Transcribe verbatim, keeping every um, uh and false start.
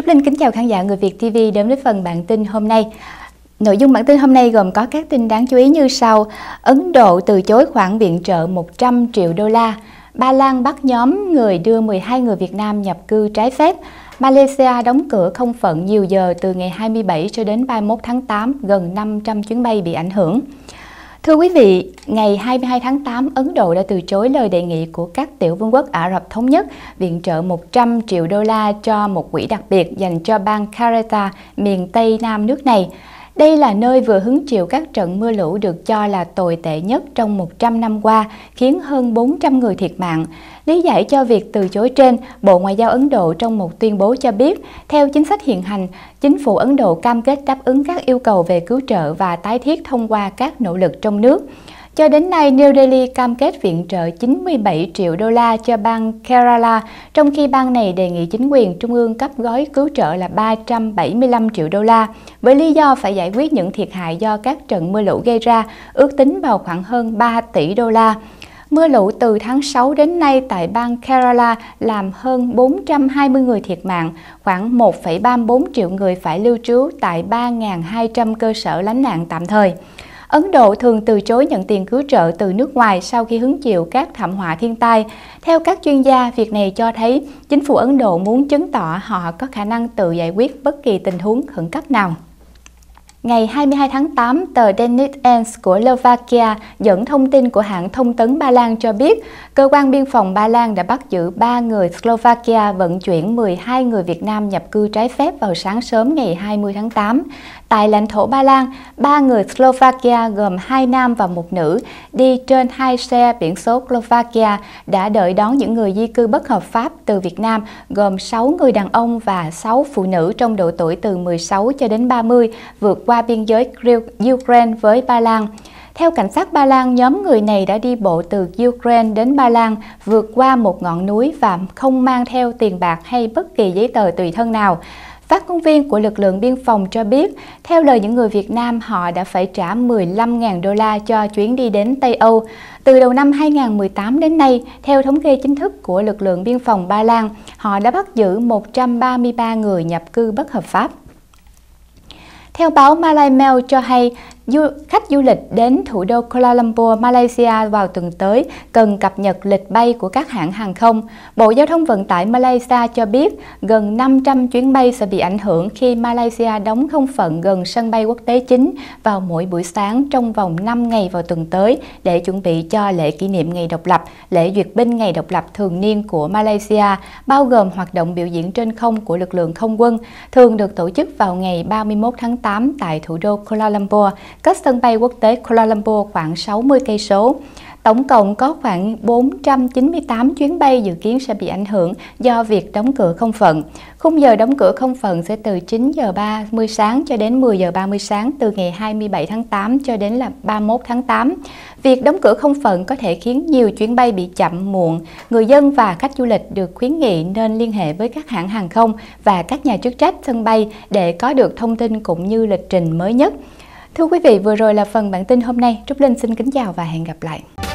Trúc Linh kính chào khán giả người Việt ti vi đến với phần bản tin hôm nay. Nội dung bản tin hôm nay gồm có các tin đáng chú ý như sau: Ấn Độ từ chối khoản viện trợ một trăm triệu đô la, Ba Lan bắt nhóm người đưa mười hai người Việt Nam nhập cư trái phép, Malaysia đóng cửa không phận nhiều giờ từ ngày hai mươi bảy cho đến ba mươi mốt tháng tám, gần năm trăm chuyến bay bị ảnh hưởng. Thưa quý vị, ngày hai mươi hai tháng tám, Ấn Độ đã từ chối lời đề nghị của các tiểu vương quốc Ả Rập Thống Nhất viện trợ một trăm triệu đô la cho một quỹ đặc biệt dành cho bang Kerala, miền Tây Nam nước này. Đây là nơi vừa hứng chịu các trận mưa lũ được cho là tồi tệ nhất trong một trăm năm qua, khiến hơn bốn trăm người thiệt mạng. Lý giải cho việc từ chối trên, Bộ Ngoại giao Ấn Độ trong một tuyên bố cho biết, theo chính sách hiện hành, chính phủ Ấn Độ cam kết đáp ứng các yêu cầu về cứu trợ và tái thiết thông qua các nỗ lực trong nước. Cho đến nay, New Delhi cam kết viện trợ chín mươi bảy triệu đô la cho bang Kerala, trong khi bang này đề nghị chính quyền trung ương cấp gói cứu trợ là ba trăm bảy mươi lăm triệu đô la, với lý do phải giải quyết những thiệt hại do các trận mưa lũ gây ra, ước tính vào khoảng hơn ba tỷ đô la. Mưa lũ từ tháng sáu đến nay tại bang Kerala làm hơn bốn trăm hai mươi người thiệt mạng, khoảng một phẩy ba mươi tư triệu người phải lưu trú tại ba nghìn hai trăm cơ sở lánh nạn tạm thời. Ấn Độ thường từ chối nhận tiền cứu trợ từ nước ngoài sau khi hứng chịu các thảm họa thiên tai. Theo các chuyên gia, việc này cho thấy chính phủ Ấn Độ muốn chứng tỏ họ có khả năng tự giải quyết bất kỳ tình huống khẩn cấp nào. Ngày hai mươi hai tháng tám, tờ Denník N của Slovakia dẫn thông tin của hãng thông tấn Ba Lan cho biết, cơ quan biên phòng Ba Lan đã bắt giữ ba người Slovakia vận chuyển mười hai người Việt Nam nhập cư trái phép vào sáng sớm ngày hai mươi tháng tám. Tại lãnh thổ Ba Lan, ba người Slovakia gồm hai nam và một nữ đi trên hai xe biển số Slovakia đã đợi đón những người di cư bất hợp pháp từ Việt Nam, gồm sáu người đàn ông và sáu phụ nữ trong độ tuổi từ mười sáu cho đến ba mươi, vượt qua biên giới Ukraine với Ba Lan. Theo cảnh sát Ba Lan, nhóm người này đã đi bộ từ Ukraine đến Ba Lan, vượt qua một ngọn núi và không mang theo tiền bạc hay bất kỳ giấy tờ tùy thân nào. Phát ngôn viên của lực lượng biên phòng cho biết, theo lời những người Việt Nam, họ đã phải trả mười lăm nghìn đô la cho chuyến đi đến Tây Âu. Từ đầu năm hai nghìn không trăm mười tám đến nay, theo thống kê chính thức của lực lượng biên phòng Ba Lan, họ đã bắt giữ một trăm ba mươi ba người nhập cư bất hợp pháp. Theo báo Malay Mail cho hay, du khách du lịch đến thủ đô Kuala Lumpur, Malaysia vào tuần tới cần cập nhật lịch bay của các hãng hàng không. Bộ Giao thông Vận tải Malaysia cho biết gần năm trăm chuyến bay sẽ bị ảnh hưởng khi Malaysia đóng không phận gần sân bay quốc tế chính vào mỗi buổi sáng trong vòng năm ngày vào tuần tới để chuẩn bị cho lễ kỷ niệm ngày độc lập, lễ duyệt binh ngày độc lập thường niên của Malaysia, bao gồm hoạt động biểu diễn trên không của lực lượng không quân, thường được tổ chức vào ngày ba mươi mốt tháng tám tại thủ đô Kuala Lumpur, cách sân bay quốc tế Kuala Lumpur khoảng sáu mươi cây số. Tổng cộng có khoảng bốn trăm chín mươi tám chuyến bay dự kiến sẽ bị ảnh hưởng do việc đóng cửa không phận. Khung giờ đóng cửa không phận sẽ từ chín giờ ba mươi sáng cho đến mười giờ ba mươi sáng từ ngày hai mươi bảy tháng tám cho đến là ba mươi mốt tháng tám. Việc đóng cửa không phận có thể khiến nhiều chuyến bay bị chậm muộn. Người dân và khách du lịch được khuyến nghị nên liên hệ với các hãng hàng không và các nhà chức trách sân bay để có được thông tin cũng như lịch trình mới nhất. Thưa quý vị, vừa rồi là phần bản tin hôm nay. Trúc Linh xin kính chào và hẹn gặp lại.